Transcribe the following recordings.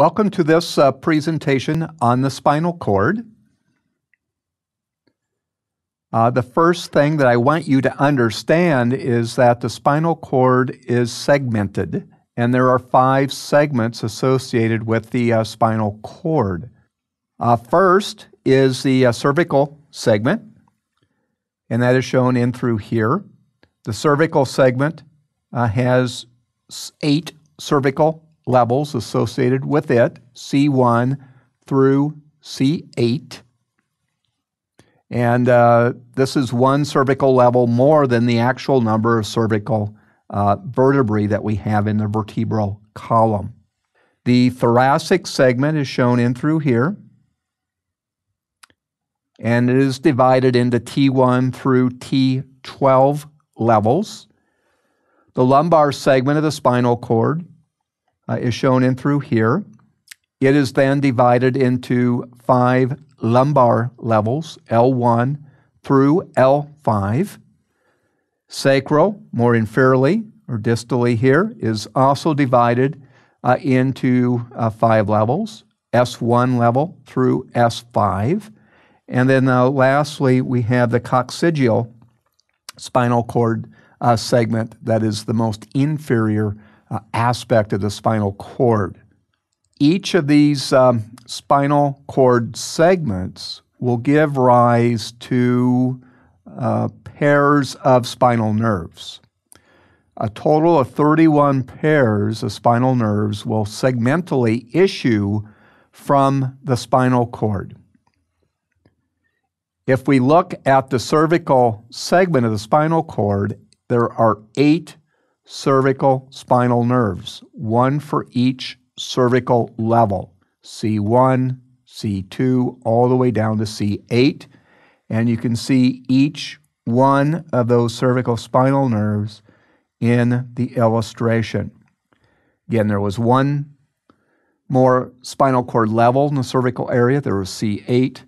Welcome to this presentation on the spinal cord. The first thing that I want you to understand is that the spinal cord is segmented, and there are 5 segments associated with the spinal cord. First is the cervical segment, and that is shown in through here. The cervical segment has 8 cervical levels associated with it, C1 through C8. And this is 1 cervical level more than the actual number of cervical vertebrae that we have in the vertebral column. The thoracic segment is shown in through here, and it is divided into T1 through T12 levels. The lumbar segment of the spinal cord is shown in through here. It is then divided into 5 lumbar levels, L1 through L5. Sacral, more inferiorly or distally here, is also divided into 5 levels, S1 level through S5. And then lastly, we have the coccygeal spinal cord segment that is the most inferior aspect of the spinal cord. Each of these spinal cord segments will give rise to pairs of spinal nerves. A total of 31 pairs of spinal nerves will segmentally issue from the spinal cord. If we look at the cervical segment of the spinal cord, there are 8 cervical spinal nerves, 1 for each cervical level, C1, C2, all the way down to C8. And you can see each one of those cervical spinal nerves in the illustration. Again, there was 1 more spinal cord level in the cervical area. There was C8.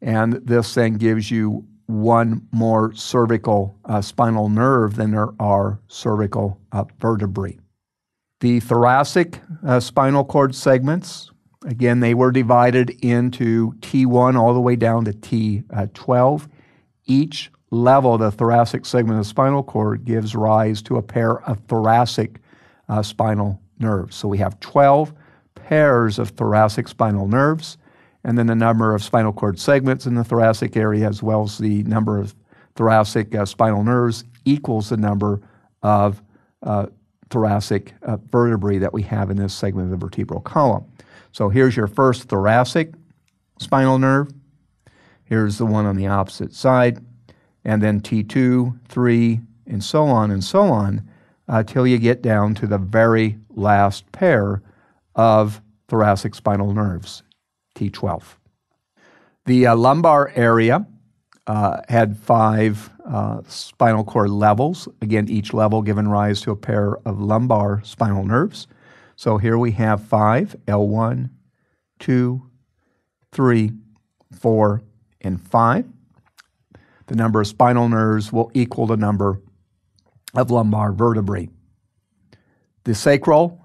And this then gives you 1 more cervical spinal nerve than there are cervical vertebrae. The thoracic spinal cord segments, again, they were divided into T1 all the way down to T12. Each level of the thoracic segment of the spinal cord gives rise to a pair of thoracic spinal nerves. So we have 12 pairs of thoracic spinal nerves, and then the number of spinal cord segments in the thoracic area, as well as the number of thoracic spinal nerves, equals the number of thoracic vertebrae that we have in this segment of the vertebral column. So here's your first thoracic spinal nerve. Here's the one on the opposite side. And then T2, 3, and so on, until you get down to the very last pair of thoracic spinal nerves, T12. The lumbar area had 5 spinal cord levels. Again, each level given rise to a pair of lumbar spinal nerves. So here we have 5, L1, 2, 3, 4, and 5. The number of spinal nerves will equal the number of lumbar vertebrae. The sacral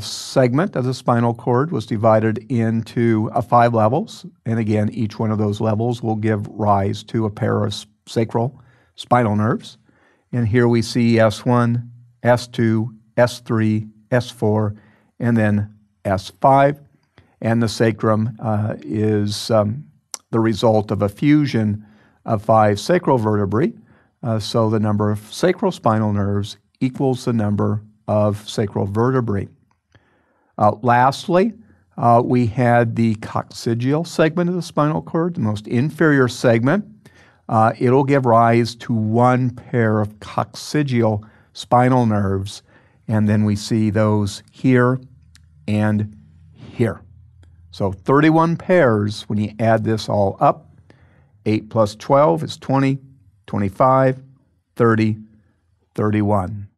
segment of the spinal cord was divided into 5 levels, and again, each one of those levels will give rise to a pair of sacral spinal nerves. And here we see S1, S2, S3, S4, and then S5. And the sacrum is the result of a fusion of 5 sacral vertebrae, so the number of sacral spinal nerves equals the number of sacral vertebrae. Lastly, we had the coccygeal segment of the spinal cord, the most inferior segment. It'll give rise to 1 pair of coccygeal spinal nerves, and then we see those here and here. So 31 pairs when you add this all up. 8 plus 12 is 20, 25, 30, 31.